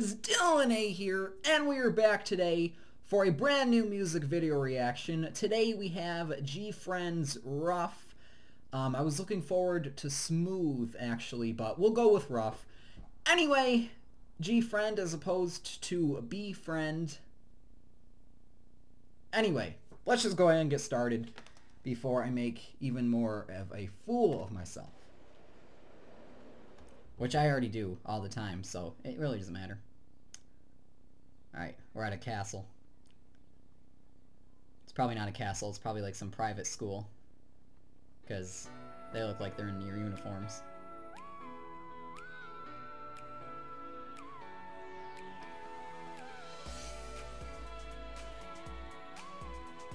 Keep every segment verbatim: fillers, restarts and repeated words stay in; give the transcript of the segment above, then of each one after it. guys, Dylan A here, and we are back today for a brand new music video reaction. Today we have G-Friend's Rough. Um, I was looking forward to Smooth, actually, but we'll go with Rough. Anyway, G-Friend as opposed to B-Friend. Anyway, let's just go ahead and get started before I make even more of a fool of myself. Which I already do all the time, so it really doesn't matter. Alright, we're at a castle. It's probably not a castle, it's probably like some private school. Because they look like they're in their uniforms.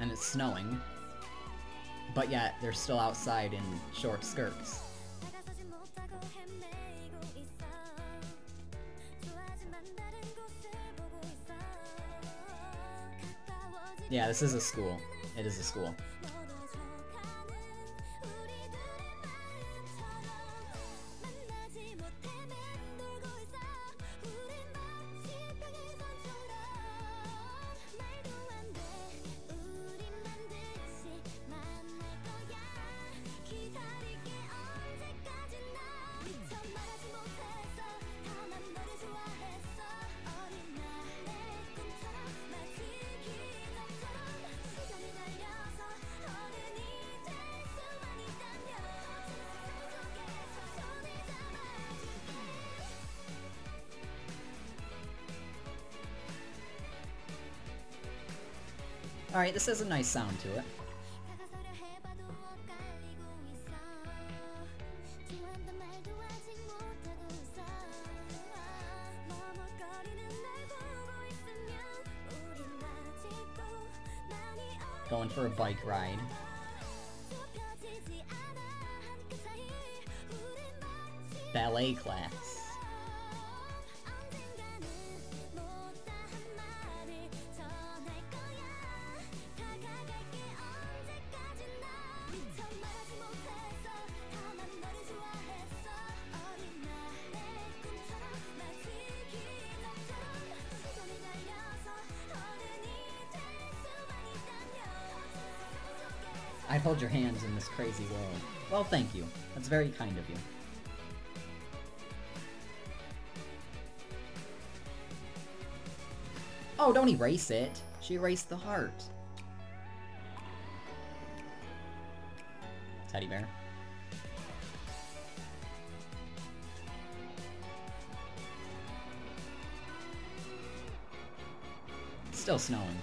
And it's snowing. But yet, they're still outside in short skirts. Yeah, this is a school. It is a school. Alright, this has a nice sound to it. Going for a bike ride. Ballet class. I'd hold your hands in this crazy world. Well, thank you. That's very kind of you. Oh, don't erase it. She erased the heart. Teddy bear. It's still snowing.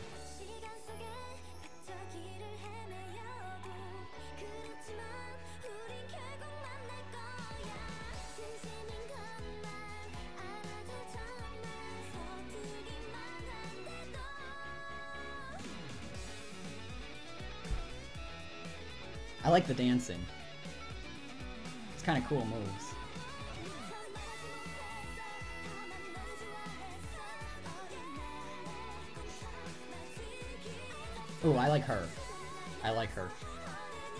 I like the dancing. It's kind of cool moves. Ooh, I like her. I like her.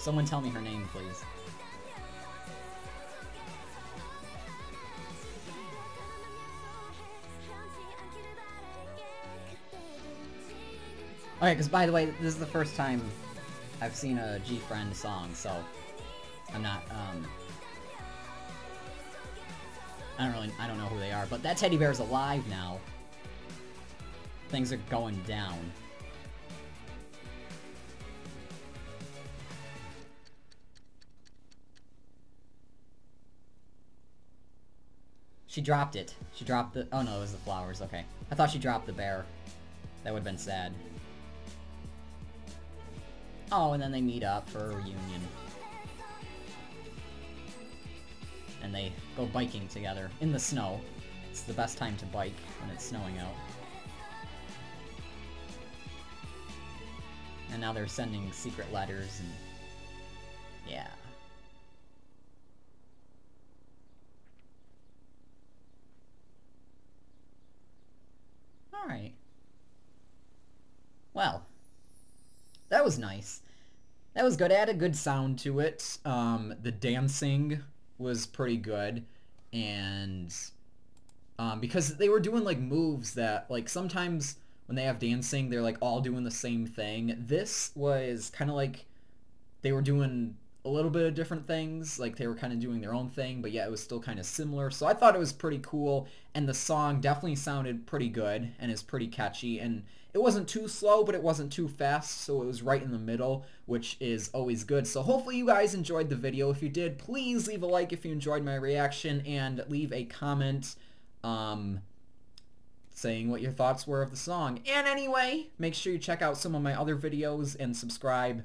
Someone tell me her name, please. Okay, because by the way, this is the first time I've seen a G-Friend song, so I'm not, um, I don't really, I don't know who they are, but that teddy bear is alive now. Things are going down. She dropped it. She dropped the, oh no, it was the flowers, okay. I thought she dropped the bear. That would've been sad. Oh, and then they meet up for a reunion. And they go biking together in the snow. It's the best time to bike when it's snowing out. And now they're sending secret letters and... yeah. Alright. Well. That was nice. That was good. It had a good sound to it. Um, the dancing was pretty good. And um, because they were doing like moves that like sometimes when they have dancing they're like all doing the same thing. This was kind of like they were doing a little bit of different things, like they were kind of doing their own thing, but yeah, it was still kind of similar. So I thought it was pretty cool, and the song definitely sounded pretty good and is pretty catchy, and it wasn't too slow, but it wasn't too fast, so it was right in the middle, which is always good. So hopefully you guys enjoyed the video. If you did, please leave a like if you enjoyed my reaction, and leave a comment um, saying what your thoughts were of the song. And anyway, make sure you check out some of my other videos and subscribe.